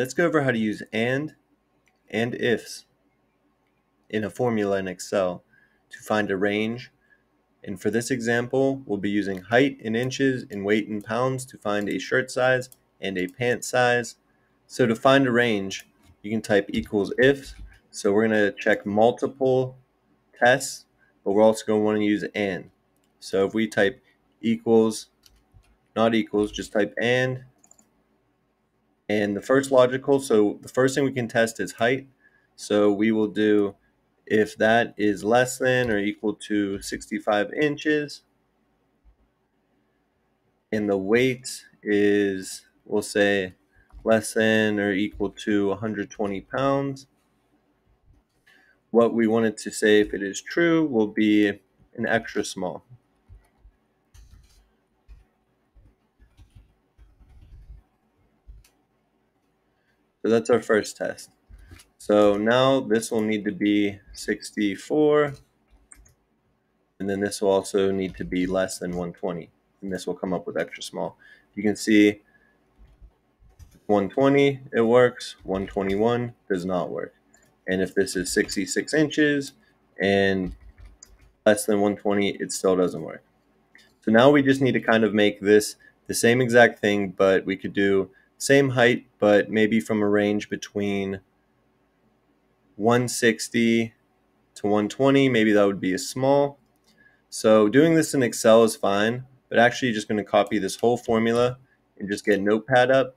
Let's go over how to use and ifs in a formula in Excel to find a range. And for this example, we'll be using height in inches and weight in pounds to find a shirt size and a pant size. So to find a range, you can type equals ifs. So we're going to check multiple tests, but we're also going to want to use and. So if we type equals, not equals, just type and the first logical, so the first thing we can test is height. So we will do if that is less than or equal to 65 inches, and the weight is, we'll say, less than or equal to 120 pounds. What we wanted to say if it is true will be an extra small. So that's our first test. So now this will need to be 64, and then this will also need to be less than 120, and this will come up with extra small. You can see 120, it works, 121 does not work. And if this is 66 inches and less than 120, it still doesn't work. So now we just need to kind of make this the same exact thing, but we could do same height, but maybe from a range between 160 to 120, maybe that would be a small. So doing this in Excel is fine, but actually you're just going to copy this whole formula and just get Notepad up,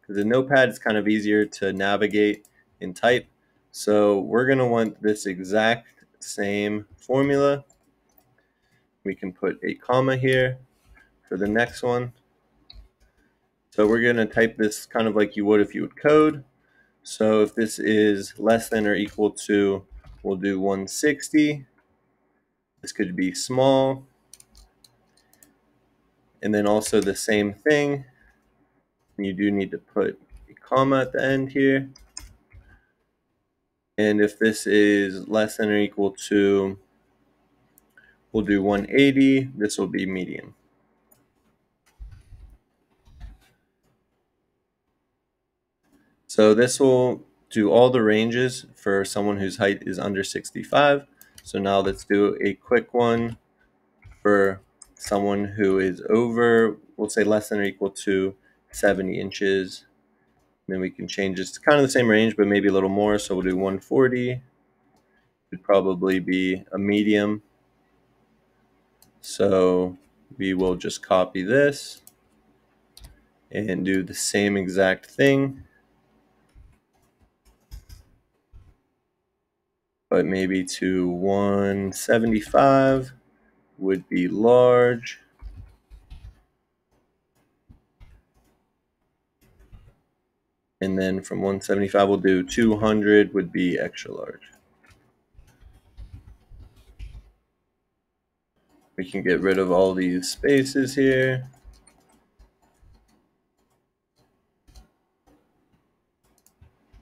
because the Notepad is kind of easier to navigate and type. So we're going to want this exact same formula. We can put a comma here for the next one. So we're going to type this kind of like you would if you would code. So if this is less than or equal to, we'll do 160. This could be small. And then also the same thing. You do need to put a comma at the end here. And if this is less than or equal to, we'll do 180. This will be medium. So this will do all the ranges for someone whose height is under 65. So now let's do a quick one for someone who is over, we'll say less than or equal to 70 inches. And then we can change this to kind of the same range, but maybe a little more. So we'll do 140. It would probably be a medium. So we will just copy this and do the same exact thing, but maybe to 175 would be large. And then from 175 we'll do 200 would be extra large. We can get rid of all these spaces here.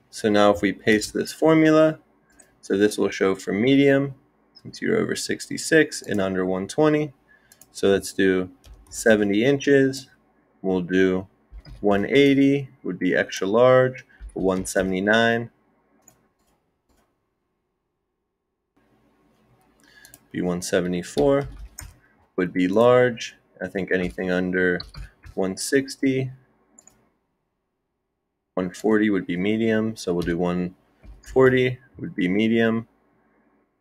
So now if we paste this formula, so this will show for medium, since you're over 66 and under 120. So let's do 70 inches. We'll do 180 would be extra large, 179 be 174 would be large. I think anything under 160, 140 would be medium. So we'll do 140 would be medium,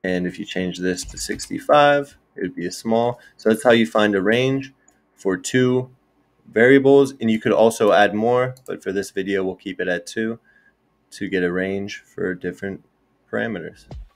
and if you change this to 65, it would be a small. So that's how you find a range for two variables, and you could also add more, but for this video we'll keep it at two to get a range for different parameters.